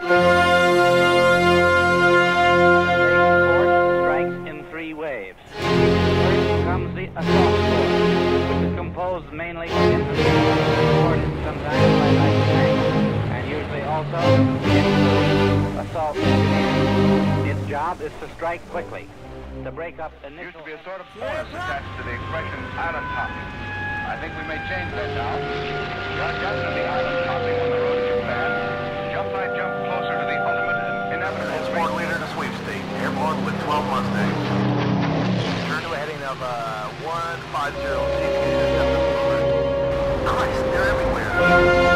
Strikes in three waves. First comes the assault force, which is composed mainly of infantry, supported sometimes by light tanks, and usually also assault engineers. Its job is to strike quickly, to break up initial... Used to be a sort of bonus attached to the expression island hopping. I think we may change that now. You're definitely island hopping on the road to Japan. Jump by jump closer to the ultimate inevitable. Transport leader to sweepstake. Airborne with 12 Mustangs. Turn to a heading of 150 CK. Christ, they're everywhere.